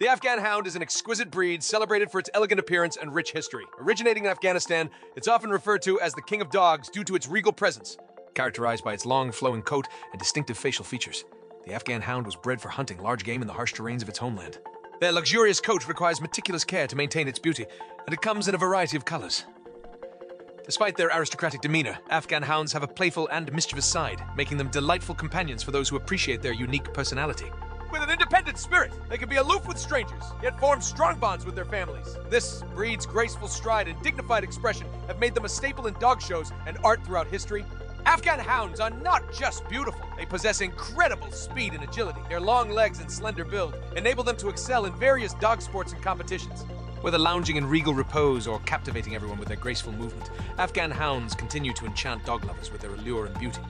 The Afghan Hound is an exquisite breed celebrated for its elegant appearance and rich history. Originating in Afghanistan, it's often referred to as the King of Dogs due to its regal presence, characterized by its long, flowing coat and distinctive facial features. The Afghan Hound was bred for hunting large game in the harsh terrains of its homeland. Their luxurious coat requires meticulous care to maintain its beauty, and it comes in a variety of colors. Despite their aristocratic demeanor, Afghan hounds have a playful and mischievous side, making them delightful companions for those who appreciate their unique personality. With an independent spirit, they can be aloof with strangers, yet form strong bonds with their families. This breed's graceful stride and dignified expression have made them a staple in dog shows and art throughout history. Afghan hounds are not just beautiful, they possess incredible speed and agility. Their long legs and slender build enable them to excel in various dog sports and competitions. Whether lounging in regal repose or captivating everyone with their graceful movement, Afghan hounds continue to enchant dog lovers with their allure and beauty.